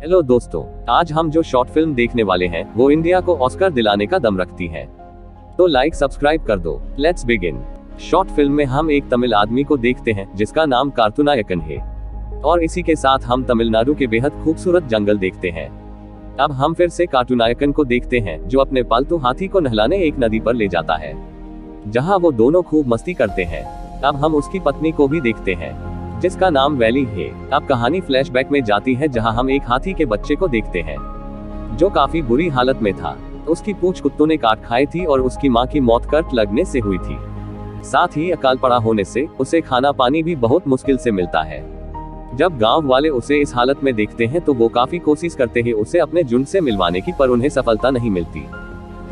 Hello दोस्तों, आज हम जो शॉर्ट फिल्म देखने वाले हैं वो इंडिया को ऑस्कर दिलाने का दम रखती है, तो लाइक सब्सक्राइब कर दो। Let's begin. शॉर्ट फिल्म में हम एक तमिल आदमी को देखते हैं जिसका नाम कार्टुनायकन है, और इसी के साथ हम तमिलनाडु के बेहद खूबसूरत जंगल देखते हैं। अब हम फिर से कार्टुनायकन को देखते हैं जो अपने पालतू हाथी को नहलाने एक नदी पर ले जाता है, जहाँ वो दोनों खूब मस्ती करते हैं। अब हम उसकी पत्नी को भी देखते हैं जिसका नाम वैली है। अब कहानी फ्लैशबैक में जाती है जहां हम एक हाथी के बच्चे को देखते हैं जो काफी बुरी हालत में था। उसकी पूंछ कुत्तों ने काट खाई थी और उसकी मां की मौत कट लगने से हुई थी। साथ ही अकाल पड़ा होने से उसे खाना पानी भी बहुत मुश्किल से मिलता है। जब गांव वाले उसे इस हालत में देखते हैं तो वो काफी कोशिश करते हैं उसे अपने झुंड से मिलवाने की, पर उन्हें सफलता नहीं मिलती।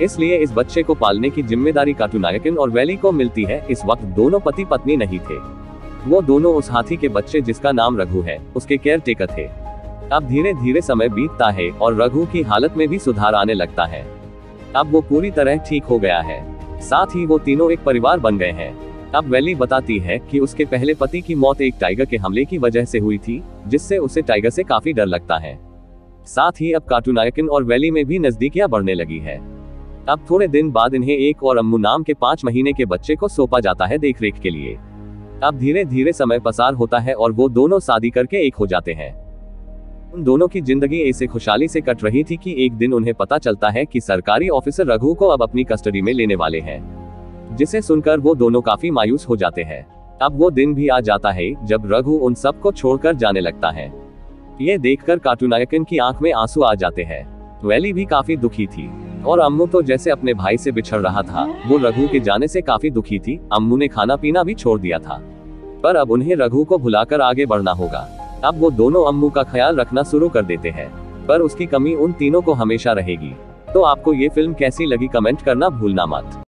इसलिए इस बच्चे को पालने की जिम्मेदारी कार्टुनायकन और वैली को मिलती है। इस वक्त दोनों पति पत्नी नहीं थे, वो दोनों उस हाथी के बच्चे जिसका नाम रघु है उसके केयर टेकर थे। अब धीरे धीरे समय बीतता है और रघु की हालत में भी सुधार आने लगता है। अब वो पूरी तरह ठीक हो गया है, साथ ही वो तीनों एक परिवार बन गए हैं। अब वैली बताती है कि उसके पहले पति की मौत एक टाइगर के हमले की वजह से हुई थी, जिससे उसे टाइगर से काफी डर लगता है। साथ ही अब कार्टुनायकन और वैली में भी नजदीकियां बढ़ने लगी है। अब थोड़े दिन बाद इन्हें एक और अम्मू नाम के 5 महीने के बच्चे को सौंपा जाता है देखरेख के लिए। अब धीरे धीरे समय पसार होता है और वो दोनों शादी करके एक हो जाते हैं। उन दोनों की जिंदगी ऐसे खुशहाली से कट रही थी कि एक दिन उन्हें पता चलता है कि सरकारी ऑफिसर रघु को अब अपनी कस्टडी में लेने वाले हैं, जिसे सुनकर वो दोनों काफी मायूस हो जाते हैं। अब वो दिन भी आ जाता है जब रघु उन सबको छोड़कर जाने लगता है। ये देखकर कार्टुनायकन की आंख में आंसू आ जाते हैं। वैली भी काफी दुखी थी और अम्मू तो जैसे अपने भाई से बिछड़ रहा था, वो रघु के जाने से काफी दुखी थी। अम्मू ने खाना पीना भी छोड़ दिया था, पर अब उन्हें रघु को भुलाकर आगे बढ़ना होगा। अब वो दोनों अम्मू का ख्याल रखना शुरू कर देते हैं, पर उसकी कमी उन तीनों को हमेशा रहेगी। तो आपको ये फिल्म कैसी लगी कमेंट करना भूलना मत।